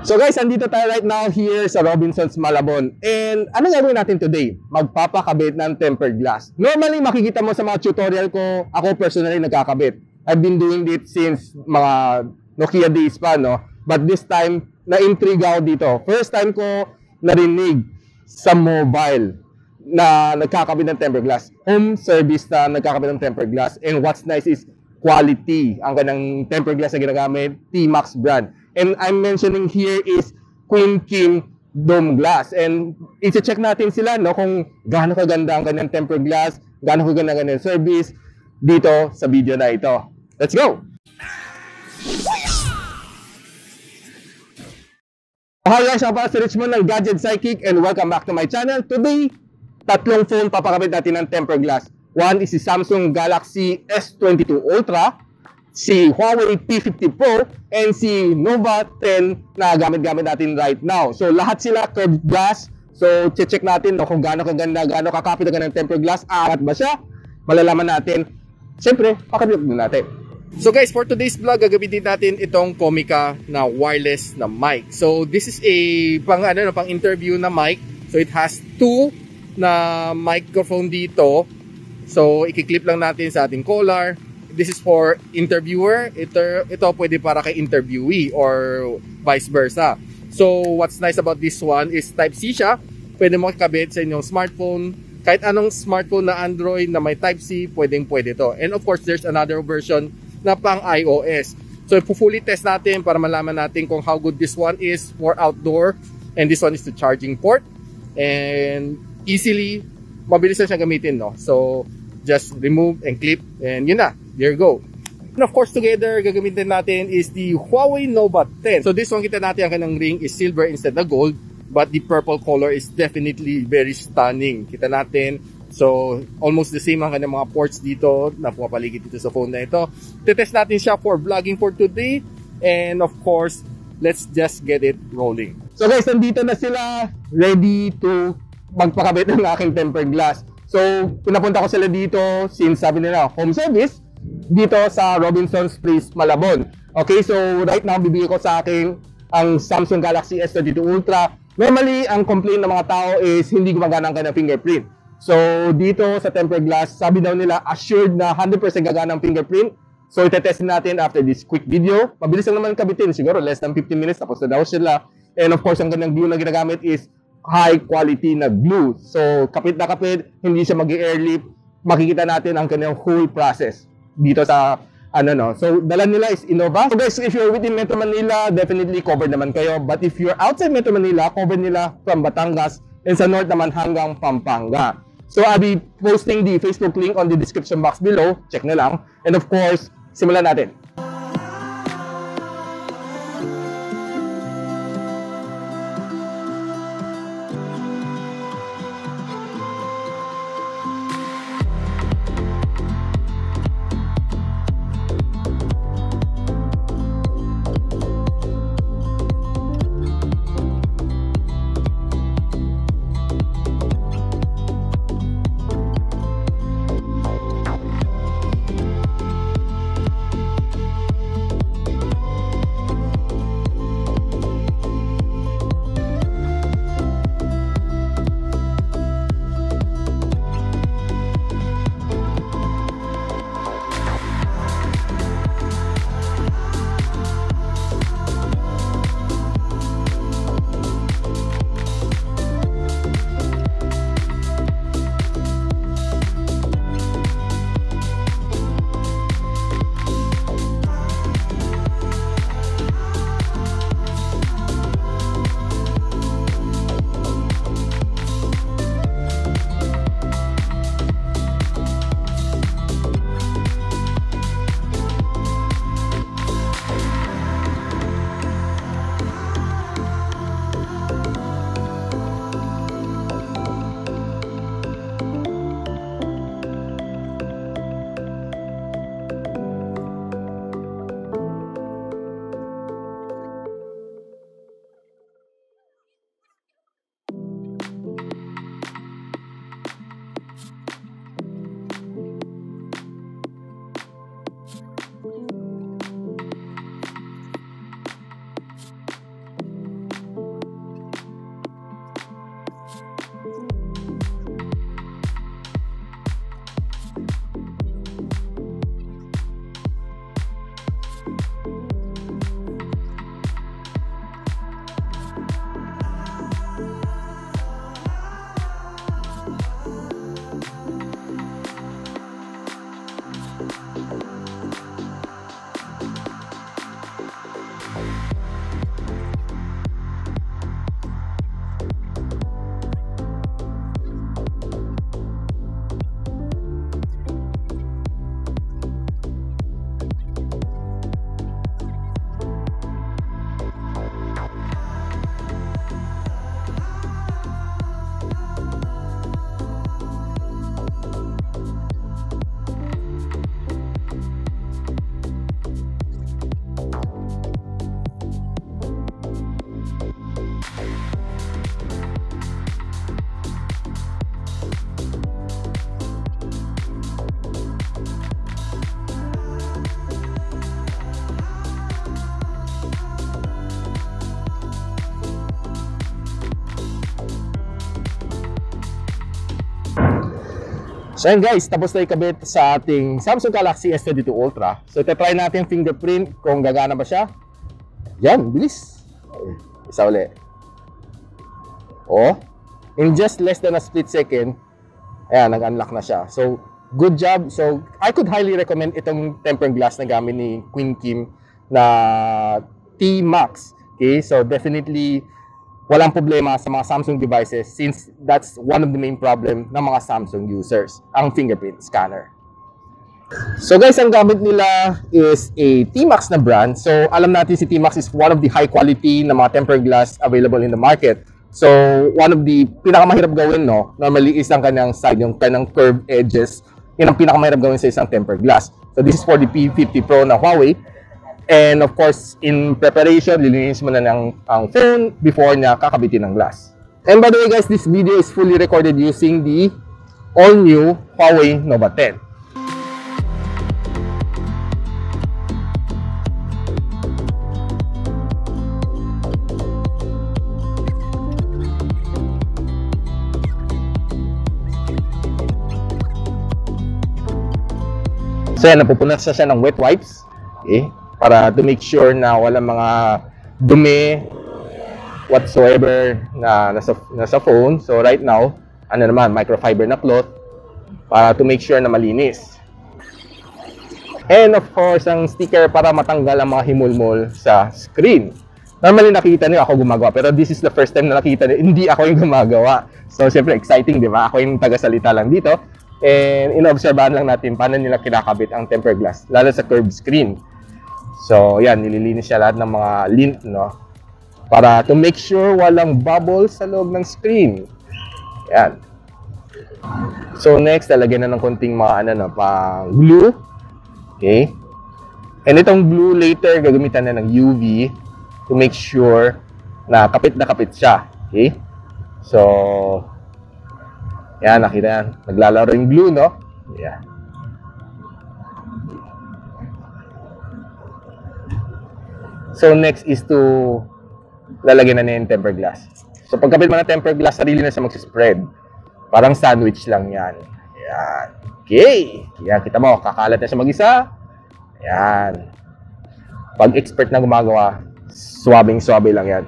So guys, andito tayo right now here sa Robinson's Malabon. And anong gagawin natin today? Magpapakabit ng tempered glass. Normally, makikita mo sa mga tutorial ko, ako personally nagkakabit. I've been doing it since mga Nokia days pa, no? But this time, na-intrigue ako dito. First time ko narinig sa mobile na nagkakabit ng tempered glass. Home service na nagkakabit ng tempered glass. And what's nice is quality. Ang kanyang tempered glass na ginagamit, T-Max brand. And I'm mentioning here is Queen Kim Dome Glass. And i-check natin sila, no, kung gaano kaganda ang kanyang tempered glass, gaano kaganda ang kanyang service dito sa video na ito. Let's go! Hi guys, ako si Rich Moon ng Gadget Sidekick and welcome back to my channel. Today, tatlong phone papakabit natin ng tempered glass. One is si Samsung Galaxy S22 Ultra, si Huawei P50 Pro, and si Nova 10 na gamit-gamit natin right now. So, lahat sila curved glass. So, check natin, no, kung gaano kaganda, gaano kakapit ng tempered glass. Aangat ba siya? Malalaman natin. Siyempre, pakabit na natin. So guys, for today's vlog, gagamitin natin itong Comica na wireless na mic. So, this is a pang-interview na mic. So, it has two na microphone dito. So, ikiklip lang natin sa ating collar. This is for interviewer. Ito pwede para kay interviewee or vice versa. So, what's nice about this one is Type-C siya. Pwede mo ikabit sa inyong smartphone. Kahit anong smartphone na Android na may Type-C, pwedeng-pwede to. And of course, there's another version na pang iOS. So, fully test natin para malaman natin kung how good this one is for outdoor. And this one is the charging port. And easily, mabilis na siya gamitin, no? So, just remove and clip. And yun na. There you go. And of course, together, gagamitin natin is the Huawei Nova 10. So this one, kita natin ang kanyang ring is silver instead na gold. But the purple color is definitely very stunning. Kita natin. So almost the same ang kanyang mga ports dito na pumapaligid dito sa phone na ito. Titest natin siya for vlogging for today. And of course, let's just get it rolling. So guys, nandito na sila. Ready to magpakabit ng aking tempered glass. So pinapunta ko sila dito since sabi nila home service. Dito sa Robinson's Place Malabon. Okay, so right now bibigay ko sa akin ang Samsung Galaxy S22 Ultra. Normally, ang complaint ng mga tao is hindi gumagana ang kanyang fingerprint. So dito sa tempered glass, sabi daw nila assured na 100% gagana ang fingerprint. So itetestin natin after this quick video. Mabilis lang naman kabitin, siguro less than 15 minutes tapos na daw sila. And of course, ang kanyang glue na ginagamit is high quality na glue. So kapit na kapit, hindi siya mag-airlip. Makikita natin ang kanyang whole process dito sa So dala nila is Inova. So guys, if you're within Metro Manila, definitely covered naman kayo. But if you're outside Metro Manila, covered nila from Batangas and sa north naman hanggang Pampanga. So I'll be posting the Facebook link on the description box below. Check na lang. And of course, simulan natin. So yun guys, tapos na ikabit sa ating Samsung Galaxy S22 Ultra. So itatry natin fingerprint kung gagana ba siya. Yan, bilis. Isa ulit. Oh, in just less than a split second, ayan, nag-unlock na siya. So good job. So I could highly recommend itong tempered glass na gamit ni Queen Kim na T-Max. Okay, so definitely walang problema sa mga Samsung devices since that's one of the main problem ng mga Samsung users, ang fingerprint scanner. So guys, ang gamit nila is a T-Max na brand. So alam natin si T-Max is one of the high quality na mga tempered glass available in the market. So one of the pinakamahirap gawin, no, normally is ang kanyang side, yung kanyang curved edges. Yun ang pinakamahirap gawin sa isang tempered glass. So this is for the P50 Pro na Huawei. And of course, in preparation, lilinisin mo na ang phone before niya kakabitin ng glass. And by the way guys, this video is fully recorded using the all-new Huawei Nova 10. So yan, napupunasan siya ng wet wipes. Okay? Para to make sure na walang mga dumi whatsoever na nasa phone. So right now, ano naman, microfiber na cloth para to make sure na malinis. And of course, ang sticker para matanggal ang mga himulmol sa screen. Normally nakita niyo ako gumagawa, pero this is the first time na nakita niyo, hindi ako yung gumagawa. So syempre exciting, di ba? Ako yung tagasalita lang dito. And inoobserbahan lang natin paano nila kinakabit ang tempered glass, lalo sa curved screen. So, yan, nililinis siya lahat ng mga lint, no? Para to make sure walang bubbles sa loob ng screen. Yan. So, next, talagyan na ng konting mga, ano, no, pang glue. Okay? And itong glue later, gagamitan na ng UV to make sure na kapit siya. Okay? So, yan, nakita yan. Naglalaro yung glue, no? Yan. So next is to lalagyan na niya yung tempered glass. So pagkapit mo na tempered glass, sarili na siya magsispread. Parang sandwich lang yan. Ayan. Okay. Ayan, kita mo, kakalat na siya mag-isa. Ayan. Pag expert na gumagawa, swabing-swabe lang yan.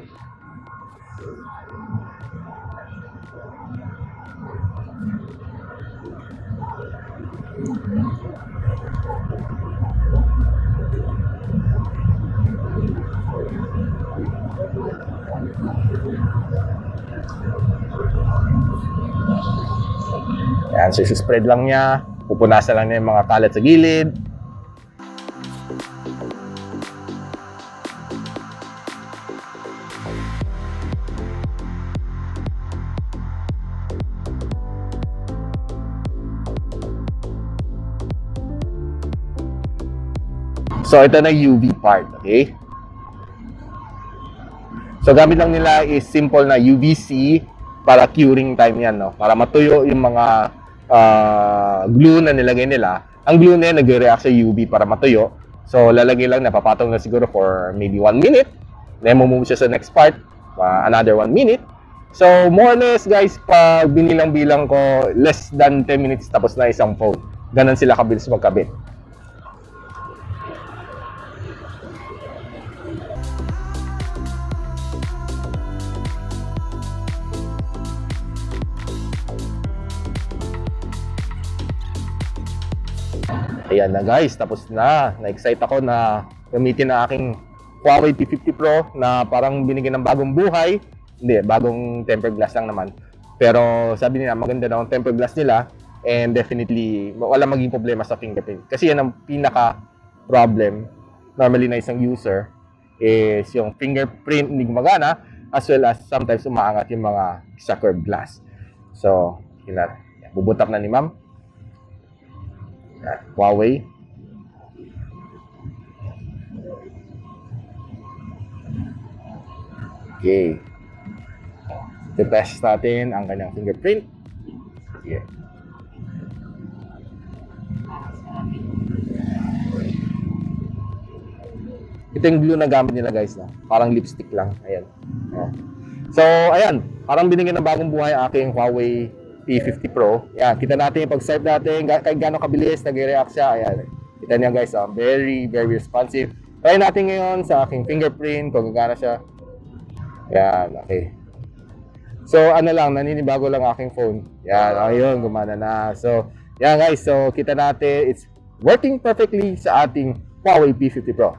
Ayan, so spread lang niya, pupunasan lang niya yung mga kalat sa gilid. So ito na UV part, okay? So gamit lang nila is simple na UVC para curing time yan, no? Para matuyo yung mga glue na nilagay nila. Ang glue na yan, nag-react sa UV para matuyo. So lalagay lang, napapatong na siguro for maybe 1 minute. Then move siya sa next part, another 1 minute. So more or less guys, pag binilang-bilang ko, less than 10 minutes tapos na isang phone. Ganon sila kabilis magkabit. Ayan na guys, tapos na. Na-excite ako na gamitin ang aking Huawei P50 Pro na parang binigyan ng bagong buhay. Hindi, bagong tempered glass lang naman. Pero sabi nila, maganda daw ang tempered glass nila and definitely wala maging problema sa fingerprint. Kasi yan ang pinaka-problem normally na isang user is yung fingerprint hindi gumagana as well as sometimes umaangat yung mga sa curved glass. So, yan. Bubutap na ni ma'am. Huawei. Okay. I-test natin ang kanyang fingerprint. Yeah. Ito yung glue na gamit nila guys, na parang lipstick lang. Ayan. So ayan, parang binigyan ng bagong buhay aking Huawei P50 Pro. Ayan, kita natin yung pag-swipe natin, kahit gano'ng kabilis, nag-react siya. Ayan, kita niya guys, very, very responsive. Try natin ngayon sa aking fingerprint, kung gagana siya. Ayan, okay. So, ano lang, naninibago lang aking phone. Ayan, ayun, gumana na. So, ayan guys, so kita natin, it's working perfectly sa ating Huawei P50 Pro.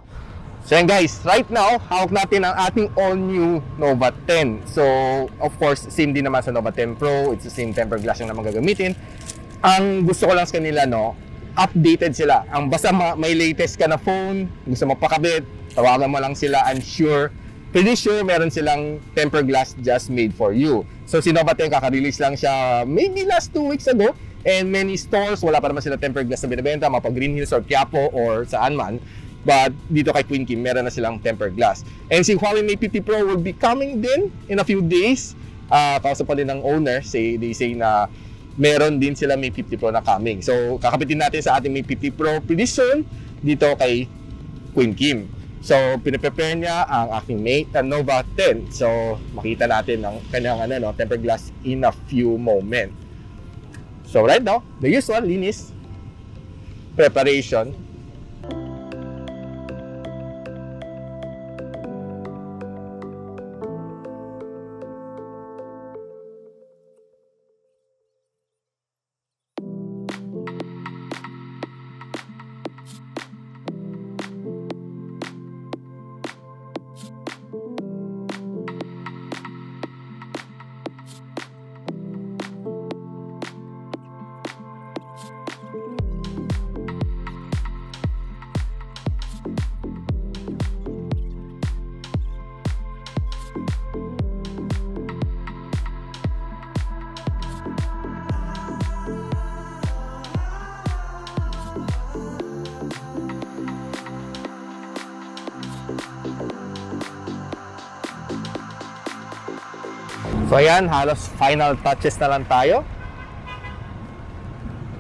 So yan guys, right now, hawak natin ang ating all-new Nova 10. So, of course, same din naman sa Nova 10 Pro. It's the same tempered glass yung naman gagamitin. Ang gusto ko lang sa kanila, no, updated sila. Ang basta may latest ka na phone, gusto magpakabit, tawagan mo lang sila, I'm sure. Pretty sure meron silang tempered glass just made for you. So, si Nova 10, kaka-release lang siya maybe last 2 weeks ago. And many stores, wala pa naman sila tempered glass na binibenta, mapa Green Hills or Quiapo or saan man. But dito kay Queen Kim, meron na silang tempered glass. And si Huawei Mate 50 Pro will be coming din in a few days. Kausap pa din ng owner, they say na meron din sila Mate 50 Pro na coming. So, kakapitin natin sa ating Mate 50 Pro pretty soon dito kay Queen Kim. So, pinaprepare niya ang aking Mate Nova 10. So, makita natin ang kanyang tempered glass in a few moments. So, right now, the usual linis preparation. So ayan, halos final touches na lang tayo.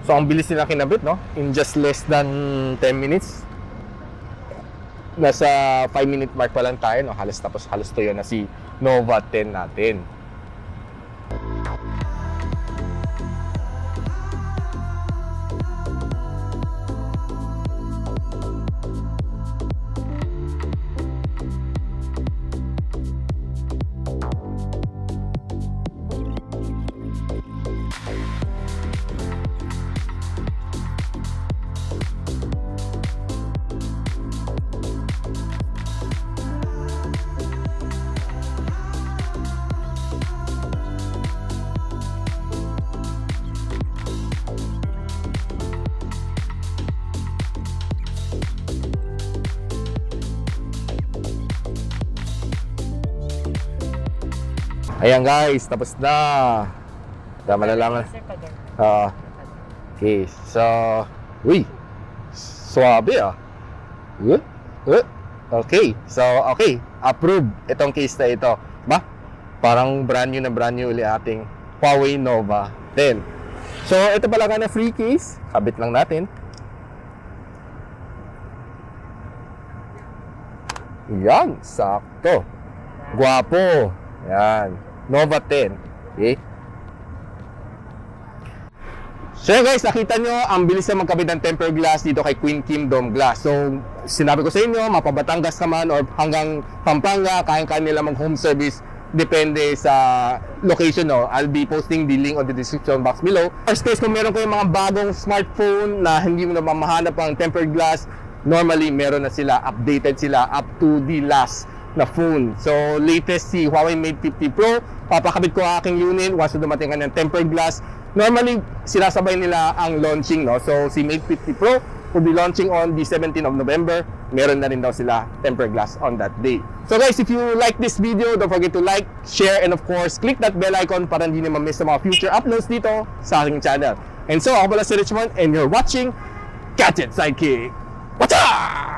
So ang bilis nila kinabit, no? In just less than 10 minutes. Nasa 5-minute mark pa lang tayo, no? Halos tapos, halos tuyo na si Nova 10 natin. Ayan guys, tapos na. Tama na lang. Okay, so... Uy! Swabe ah. Okay, so okay. Approved itong case na ito. Ba? Parang brand new uli ating Huawei Nova 10. So ito pala ka na free case. Kabit lang natin. Yan, sakto. Guwapo. Yan. Nova 10. Okay. So guys, nakita nyo, ang bilis na magkabit ng tempered glass dito kay Queen Kim Dome Glass. So, sinabi ko sa inyo, mapabatangas ka man or hanggang Pampanga, kaya nila mag-home service. Depende sa location, no? I'll be posting the link on the description box below. First case, kung meron kayo mga bagong smartphone na hindi mo na mamahanap ang tempered glass, normally meron na sila, updated sila up to the last na phone. So, latest si Huawei Mate 50 Pro. Papakabit ko aking unit once na dumating ka ng tempered glass. Normally, sinasabay nila ang launching, no? So, si Mate 50 Pro will be launching on the 17th of November. Meron na rin daw sila tempered glass on that day. So guys, if you like this video, don't forget to like, share, and of course, click that bell icon para hindi na ma-miss sa mga future uploads dito sa aking channel. And so, ako pala si Rich Moon and you're watching Gadget Sidekick. What's up?